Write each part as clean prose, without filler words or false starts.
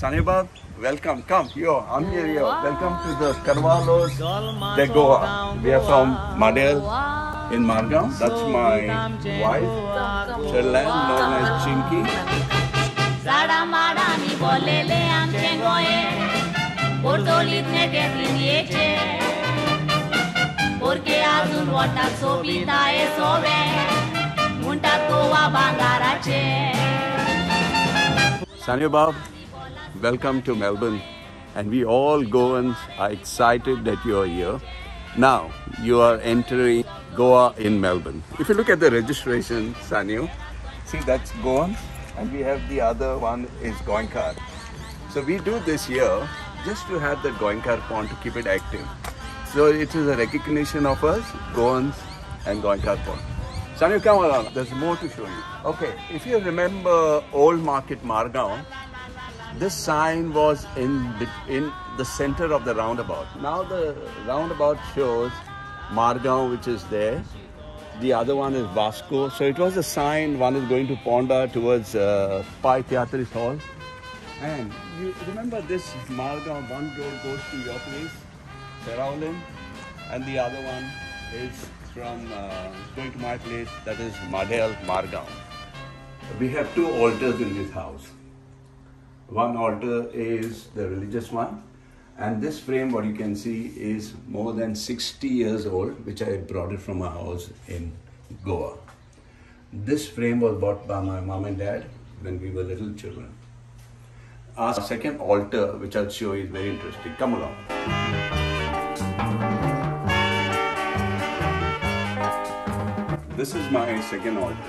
Sanibab, welcome. Come, yo, I'm here, yo. Welcome to the Carvalho's de Goa. We are from Madele in Margão. That's my wife, Cherylanne, Lorna is Chinky. Sanibab, welcome to Melbourne, and we all Goans are excited that you are here. Now you are entering Goa in Melbourne. If you look at the registration, Sanio, see that's Goan, and we have the other one is Goinkar. So we do this year just to have the Goinkar pond to keep it active. So it is a recognition of us Goans and Goinkar pond. Sanio, come along. There's more to show you. Okay, if you remember Old Market Margão. This sign was in the center of the roundabout. Now the roundabout shows Margão, which is there. The other one is Vasco. So it was a sign. One is going to Ponda towards Pai Teatris Hall. And you remember this Margão, one road goes to your place, Seraulem, and the other one is from going to my place, that is Madele, Margão. We have two altars in this house. One altar is the religious one, and this frame, what you can see, is more than 60 years old, which I brought it from my house in Goa. This frame was bought by my mom and dad when we were little children. Our second altar, which I'll show you, is very interesting. Come along. This is my second altar,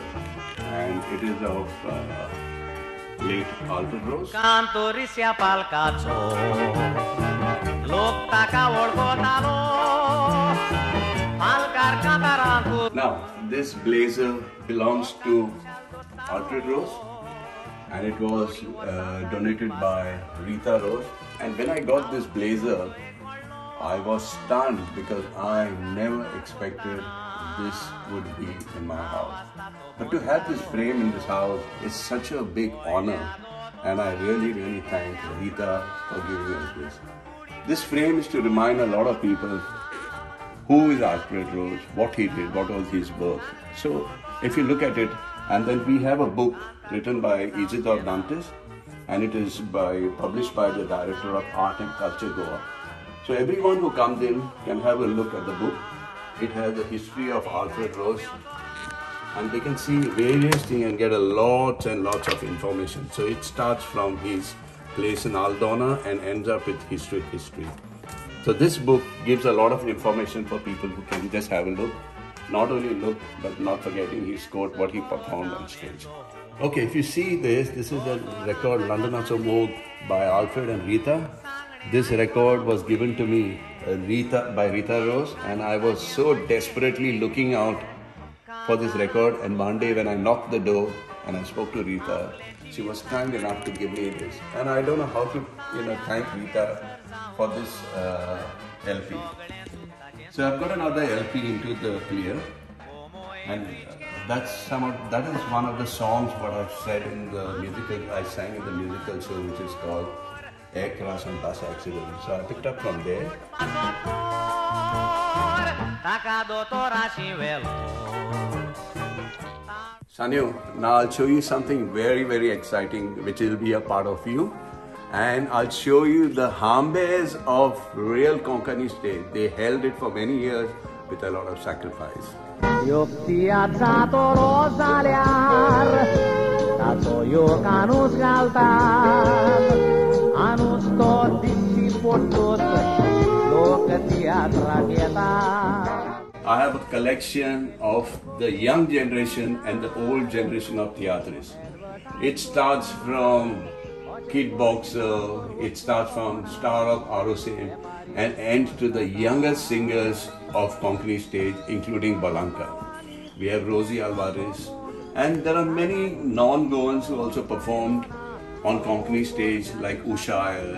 and it is of late Alfred Rose. Now, this blazer belongs to Alfred Rose, and it was donated by Rita Rose. And when I got this blazer, I was stunned because I never expected this would be in my house. But to have this frame in this house is such a big honor, and I really thank Rita for giving us this. This frame is to remind a lot of people who is Alfred Rose, what he did, what was his work. So if you look at it, and then we have a book written by Egidio Dantes, and it is published by the Director of Art and Culture Goa. So everyone who comes in can have a look at the book. It has the history of Alfred Rose, and they can see various things and get a lot and lots of information. So it starts from his place in Aldona and ends up with history. So this book gives a lot of information for people who can just have a look. Not only look, but not forgetting his quote, what he performed on stage. Okay, if you see this is a record, London Achso Mog by Alfred and Rita. This record was given to me by Rita Rose, and I was so desperately looking out for this record, and one day when I knocked the door and I spoke to Rita, she was kind enough to give me this. And I don't know how to thank Rita for this LP. So I've got another LP into the player, and that is one of the songs what I've said in the musical, I sang in the musical show, which is called Aircraft and Bus Accident. So I picked up from there. Sanio, now I'll show you something very exciting, which will be a part of you. And I'll show you the hambes of real Konkani stage. They held it for many years with a lot of sacrifice. I have a collection of the young generation and the old generation of theatres. It starts from Kid Boxer, it starts from Star of Rosim, and ends to the youngest singers of Konkani stage, including Balanka. We have Rosie Alvarez, and there are many non-Goans who also performed on Konkani stage, like Ushair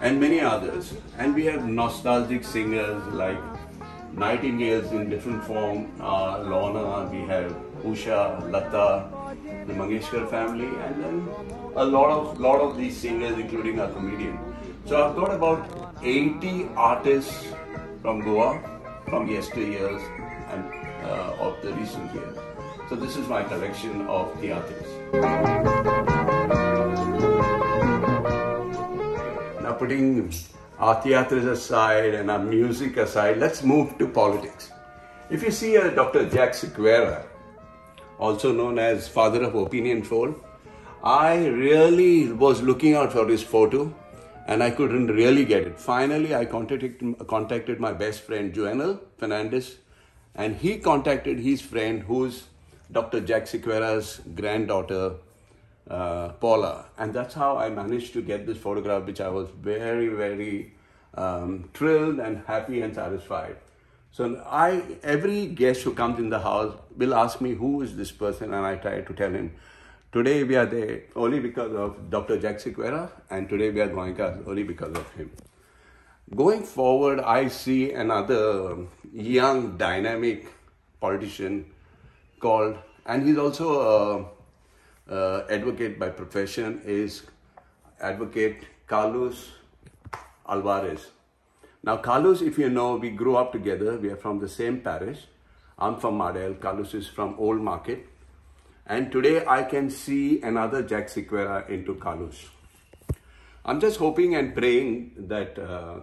and many others. And we have nostalgic singers like nightingales in different form, Lorna, we have Usha, Lata, the Mangeshkar family, and then a lot of these singers, including our comedian. So I've got about 80 artists from Goa, from yesteryears and of the recent years. So this is my collection of theatres. Now putting our theatres aside and our music aside, let's move to politics. If you see Dr. Jack Sequeira, also known as Father of Opinion Troll, I really was looking out for his photo and I couldn't really get it. Finally, I contacted my best friend, Sanio Fernandes, and he contacted his friend, who's Dr. Jack Sequeira's granddaughter, Paula. And that's how I managed to get this photograph, which I was very, very thrilled and happy and satisfied. So every guest who comes in the house will ask me, who is this person? And I try to tell him, today we are there only because of Dr. Jack Sequeira, and today we are Goinkar only because of him. Going forward, I see another young, dynamic politician called, and he's also an advocate by profession, is Advocate Carlos Alvarez. Now, Carlos, if you know, we grew up together. We are from the same parish. I'm from Madele. Carlos is from Old Market. And today I can see another Jack Sequeira into Carlos. I'm just hoping and praying that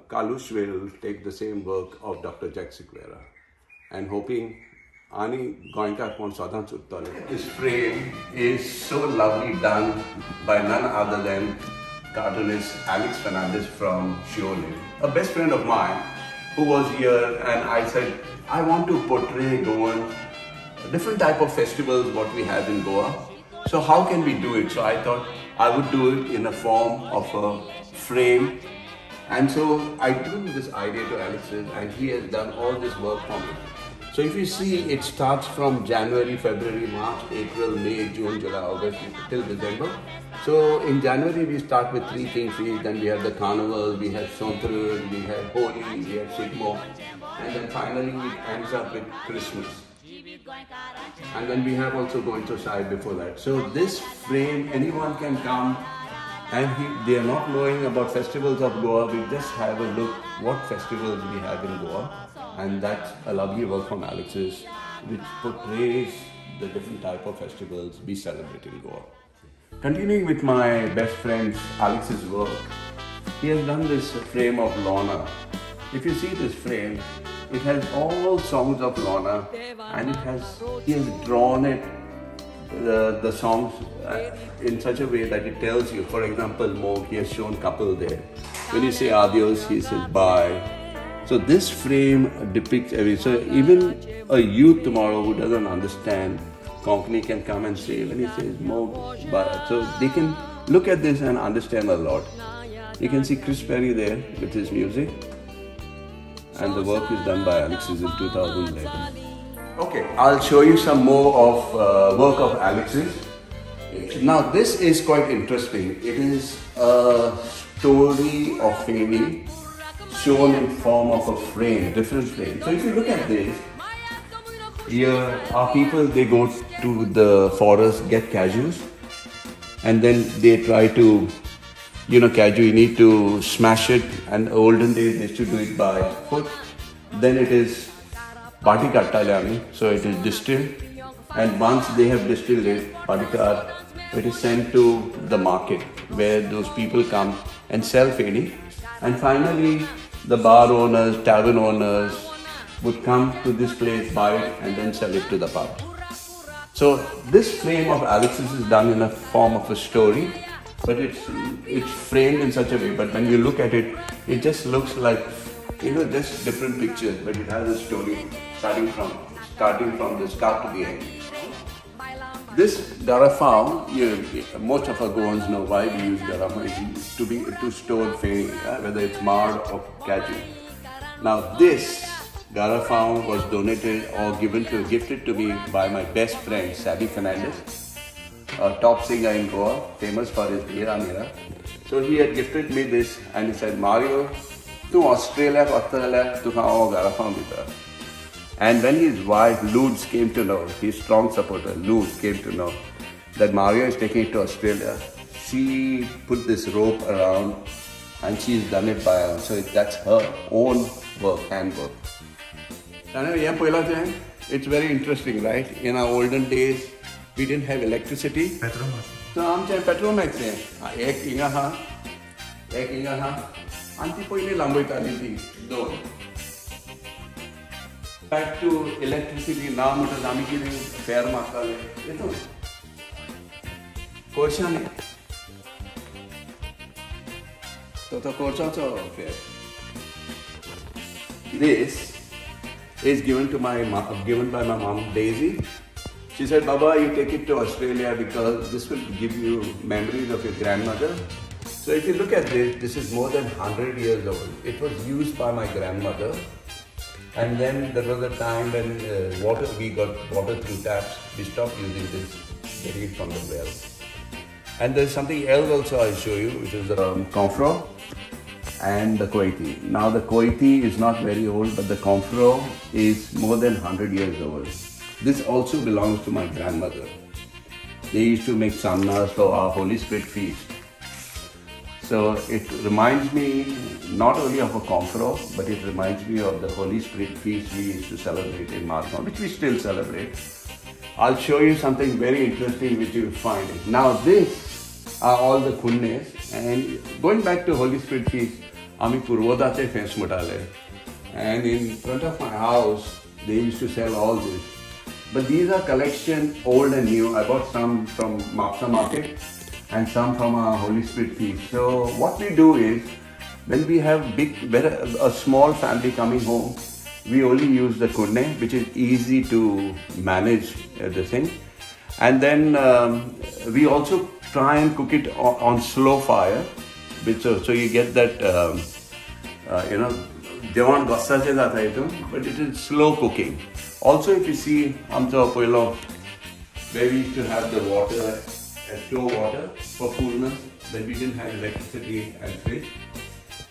Carlos will take the same work of Dr. Jack Sequeira. And hoping Ani Goinkar Pon Sadhan Suttale. This frame is so lovely done by none other than cartoonist Alex Fernandez from Cherylanne, a best friend of mine who was here, and I said, I want to portray Goan, different type of festivals what we have in Goa. So how can we do it? So I thought I would do it in a form of a frame. And so I took this idea to Alex, and he has done all this work for me. So if you see, it starts from January, February, March, April, May, June, July, August, till December. So in January, we start with three things, then we have the carnival, we have Sontrud, we have Holi, we have Sigmo, and then finally it ends up with Christmas. And then we have also Goan Society before that. So this frame, anyone can come, and they are not knowing about festivals of Goa, we just have a look what festivals we have in Goa. And that's a lovely work from Alex's, which portrays the different type of festivals we celebrate in Goa. Continuing with my best friend Alex's work, he has done this frame of Lorna. If you see this frame, it has all songs of Lorna, and he has drawn it, the songs in such a way that it tells you. For example, Mog, he has shown couple there. When you say adios, he says bye. So this frame depicts so even a youth tomorrow who doesn't understand Konkani can come and say, when he says Mog, so they can look at this and understand a lot. You can see Chris Perry there with his music, and the work is done by Alex's in 2011. Okay, I'll show you some more of work of Alex's. Now this is quite interesting. It is a story of family, shown in form of a frame, different frame. So if you look at this, here our people, they go to the forest, get cashews, and then they try to, you know, cashew, you need to smash it, and olden days they used to do it by foot. Then it is Patika Talami, so it is distilled, and once they have distilled it, Patika, it is sent to the market where those people come and sell feni. And finally, the bar owners, tavern owners would come to this place, buy it, and then sell it to the pub. So this frame of Alex's is done in a form of a story, but it's framed in such a way. But when you look at it, it just looks like, you know, just different pictures, but it has a story starting from the start to the end. This Darafao, most of our Goans know why we use Darafao to store feni, whether it's mar or kaju. Now this Darafao was donated or gifted to me by my best friend Sanio Fernandes, a top singer in Goa, famous for his Mera Mera. So he had gifted me this, and he said, Mario, to Australia, to how Darafao mita. And when his wife, Ludes, came to know, his strong supporter, Ludes, came to know that Mario is taking it to Australia, she put this rope around and she's done it by her, so that's her own work, handwork. It's very interesting, right? In our olden days, we didn't have electricity. Petromax. So we have Petromax. One here. Back to electricity, now we are giving fair market. It's Korsan. So the Korsan is fair. This is given to my mom, given by my mom Daisy. She said, Baba, you take it to Australia because this will give you memories of your grandmother. So if you look at this, this is more than 100 years old. It was used by my grandmother. And then there was a time when we got water through taps. We stopped using this, getting it from the well. And there's something else also I'll show you, which is the comfro and the koiti. Now the koiti is not very old, but the comfro is more than 100 years old. This also belongs to my grandmother. They used to make samnas for our Holy Spirit feast. So it reminds me not only of a comfro, but it reminds me of the Holy Spirit feast we used to celebrate in Margão, which we still celebrate. I'll show you something very interesting which you'll find. Now these are all the kunnes, and going back to Holy Spirit feast, Ami Purvodate fence mutale. And in front of my house, they used to sell all this. But these are collection, old and new. I bought some from Mapsa market and some from our Holy Spirit feast. So what we do is, when we have a small family coming home, we only use the kunne, which is easy to manage the thing. And then we also try and cook it on slow fire, which, so you get that, you know, but it is slow cooking. Also, if you see, where we used to have the water, slow water for coolness, but we didn't have electricity and fridge.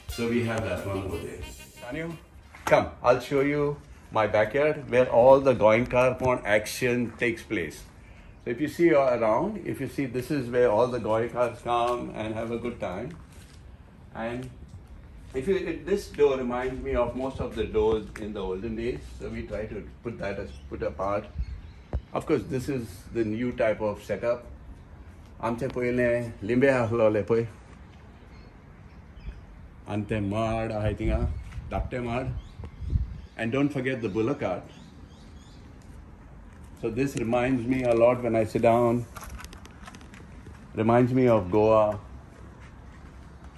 So we have that one over there. Sanio, come, I'll show you my backyard where all the Goinkar pond action takes place. So if you see around, if you see, this is where all the Goinkars come and have a good time. And this door reminds me of most of the doors in the olden days, so we try to put that apart. Of course, this is the new type of setup. Ante poile limbe halole poi. Ante mard ahitinga, dapte mard, and don't forget the bulla cart. So this reminds me a lot when I sit down. Reminds me of Goa,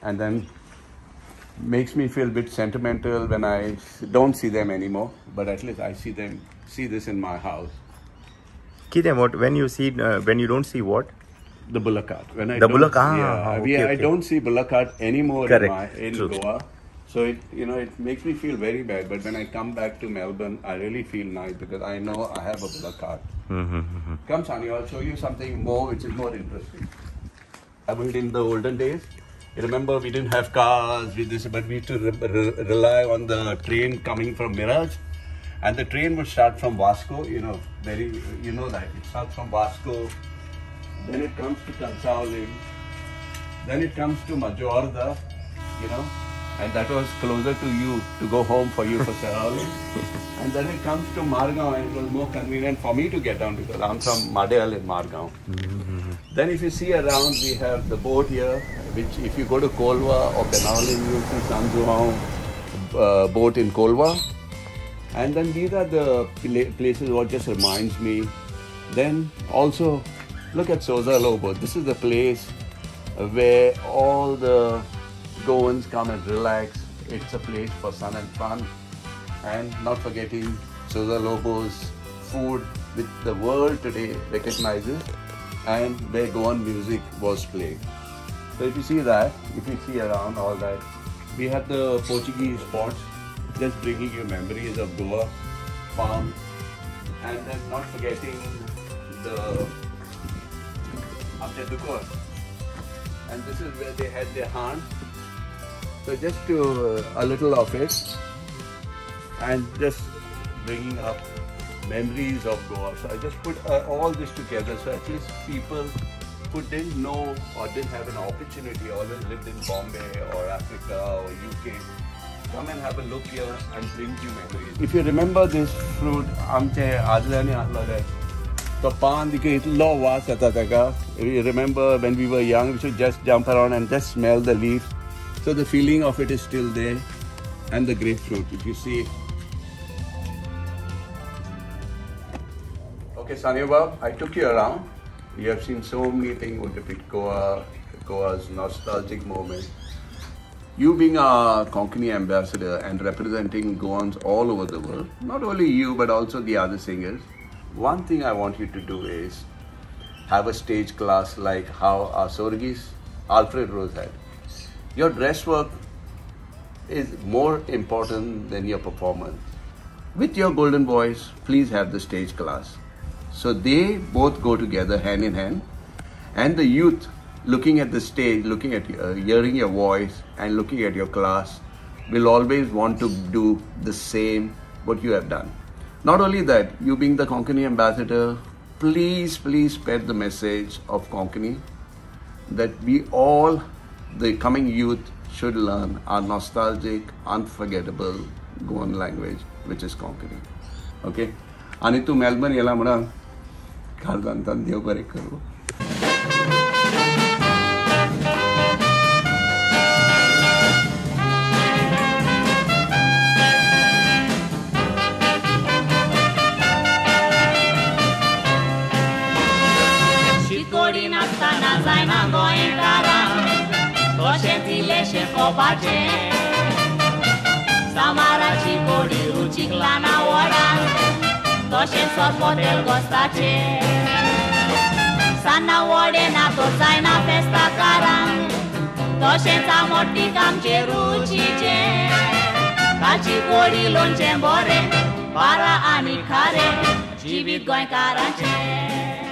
and then makes me feel a bit sentimental when I don't see them anymore, but at least I see them, see this in my house. Kidem, what when you see, when you don't see what? The bullock cart. When I I don't see bullock cart anymore. Correct. In Goa, so it, you know, it makes me feel very bad. But when I come back to Melbourne, I really feel nice because I know I have a bullock cart. Come, Sanio, I'll show you something more, which is more interesting. I built in the olden days. Remember, we didn't have cars, but we used to rely on the train coming from Miraj. And the train would start from Vasco, you know, you know that. It starts from Vasco, then it comes to Tanshawling, then it comes to Majorda, you know, and that was closer to you, to go home for you for Seraulem. And then it comes to Margão, and it was more convenient for me to get down because I'm from Madele in Margão. Then if you see around, we have the boat here, which if you go to Kolwa or Benali, you will see Sanjuhong boat in Kolwa. And then these are the places what just reminds me. Then also, look at Soza Lobo. This is the place where all the Goans come and relax. It's a place for sun and fun. And not forgetting Soza Lobo's food, which the world today recognizes, and where Goan music was played. So if you see that, if you see around all that, we have the Portuguese spots, just bringing you memories of Goa, farm, and then not forgetting the Abdedukur. And this is where they had their han. So just to a little of it, and just bringing up memories of Goa. So I just put all this together, so at least people who didn't know or didn't have an opportunity, always lived in Bombay or Africa or UK, come and have a look here and bring you memories. If you remember this fruit, the pan you remember when we were young, we should just jump around and just smell the leaf. So the feeling of it is still there. And the grapefruit, if you see. Okay, Sanio Bab, I took you around. You have seen so many things what depict Goa, Goa's nostalgic moments. You being a Konkani ambassador and representing Goans all over the world, not only you but also the other singers, one thing I want you to do is have a stage class like how our Sorgis Alfred Rose had. Your dress work is more important than your performance. With your golden voice, please have the stage class. So they both go together hand in hand, and the youth looking at the stage, looking at hearing your voice and looking at your class will always want to do the same what you have done. Not only that, you being the Konkani ambassador, please spread the message of Konkani that we all, the coming youth, should learn our nostalgic, unforgettable Goan language, which is Konkani. Okay? Anitu Melbourne yala muna kardan tan deo pare karu. Shikori nasta na zaima Goinkara. Gentile și copace Samara și coriru cicla na ora Toșe sor potel gostace Sana ore na toțai na festa cara Toșența morticam cerucice Calci corilor în cembore Para amicare Civit goincarace